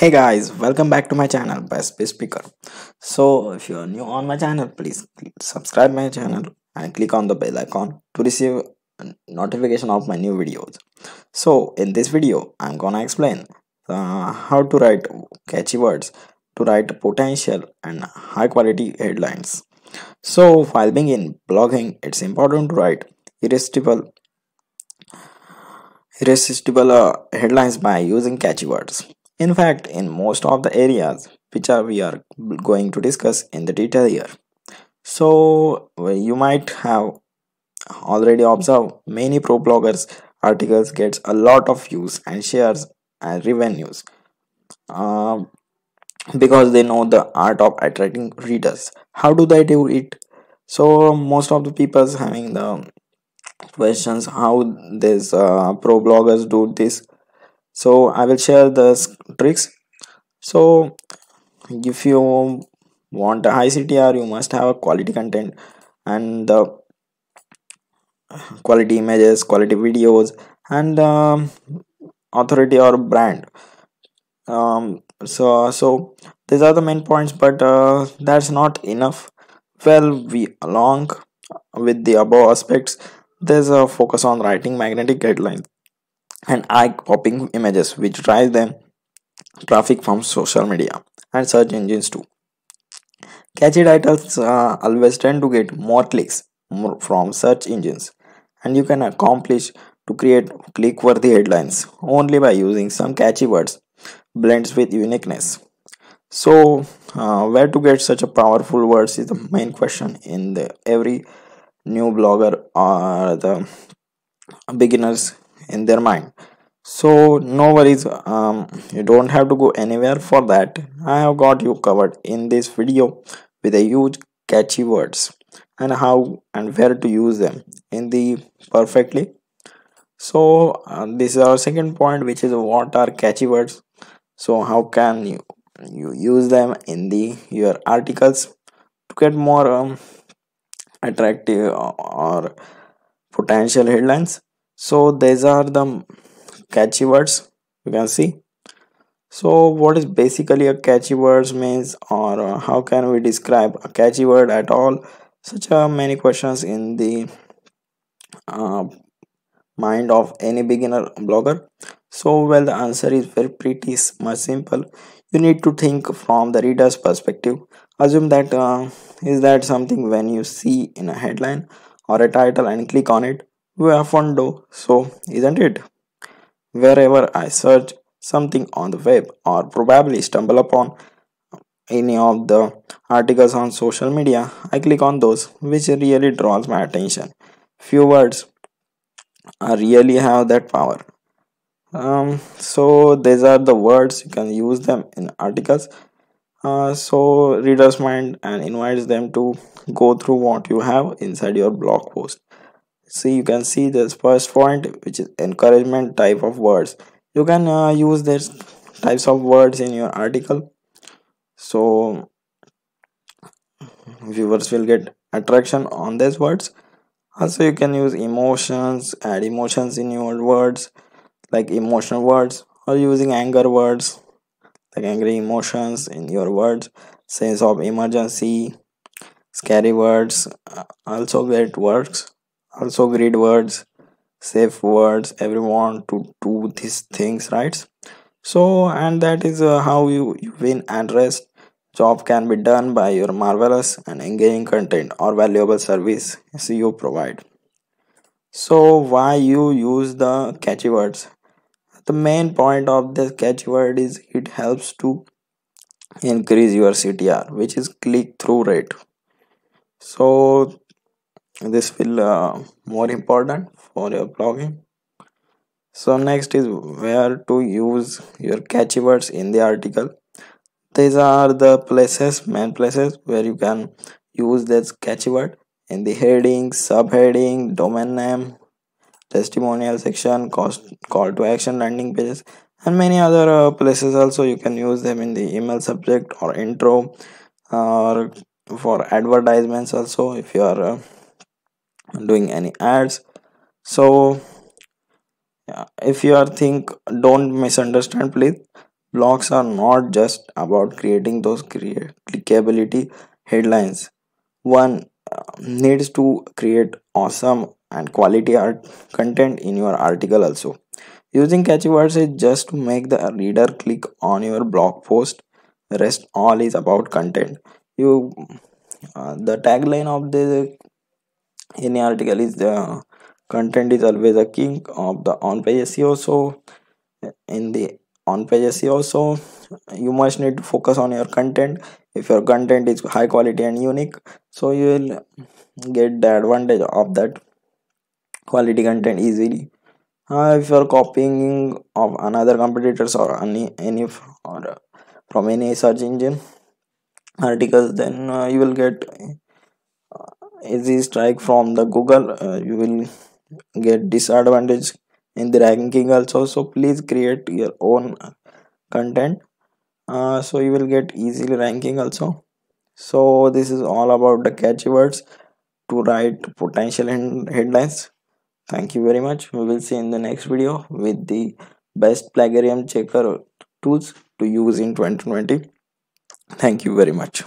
Hey guys, welcome back to my channel by Space Speaker. So if you are new on my channel, please subscribe my channel and click on the bell icon to receive notification of my new videos. So in this video, I'm gonna explain how to write catchy words to write potential and high quality headlines. So while being in blogging, it's important to write irresistible headlines by using catchy words. In fact, in most of the areas which we are going to discuss in the detail here. So you might have already observed many pro bloggers articles gets a lot of views and shares and revenues because they know the art of attracting readers. How do they do it? So most of the people's having the questions how these pro bloggers do this. So I will share the tricks. So if you want a high CTR, you must have a quality content and the quality images, quality videos, and authority or brand. So these are the main points, but that's not enough. Well, along with the above aspects, there's a focus on writing magnetic headlines and eye-popping images which drive them traffic from social media and search engines too. Catchy titles always tend to get more clicks from search engines, and you can accomplish to create click-worthy headlines only by using some catchy words blends with uniqueness. So where to get such a powerful words is the main question in every new blogger or the beginners in their mind. So no worries, you don't have to go anywhere for that. I have got you covered in this video with a huge catchy words and how and where to use them in the perfectly. So this is our second point, which is what are catchy words. So how can you use them in your articles to get more attractive or potential headlines. So these are the catchy words you can see. So what is basically a catchy words means, or how can we describe a catchy word at all? Such are many questions in the mind of any beginner blogger. So well, the answer is very pretty much simple. You need to think from the reader's perspective. Assume that is that something when you see in a headline or a title and click on it. We often do so, isn't it? Wherever I search something on the web or probably stumble upon any of the articles on social media, I click on those which really draws my attention. Few words really have that power. So these are the words you can use them in articles. So readers mind and invites them to go through what you have inside your blog post. See, you can see this first point, which is encouragement type of words. You can use these types of words in your article, so viewers will get attraction on these words. Also you can use emotions, add emotions in your words, like emotional words, or using anger words like angry emotions in your words, sense of emergency, scary words, also great words. Also great words, safe words, everyone to do these things, right? So and that is how you win and rest. Job can be done by your marvelous and engaging content or valuable service you provide. So why you use the catchy words? The main point of the catchy word is it helps to increase your CTR, which is click-through rate. So this will more important for your blogging. So next is where to use your catchy words in the article. These are the places, main places where you can use this catchy word in the heading, subheading, domain name, testimonial section, call to action, landing pages, and many other places. Also you can use them in the email subject or intro, or for advertisements also if you are doing any ads. So if you are think, don't misunderstand please, Blogs are not just about creating those clickability headlines. One needs to create awesome and quality content in your article also. Using catchy words is just to make the reader click on your blog post. The rest all is about content. The tagline of the any article is content is always the king of the on-page SEO. So in the on-page SEO, so you must need to focus on your content. If your content is high quality and unique, so you will get the advantage of that quality content easily. If you are copying of another competitors or from any search engine articles, then you will get easy strike from the Google. You will get disadvantage in the ranking also. So please create your own content, so you will get easily ranking also. So this is all about the catchy words to write potential headlines. Thank you very much. We will see in the next video with the best plagiarism checker tools to use in 2020. Thank you very much.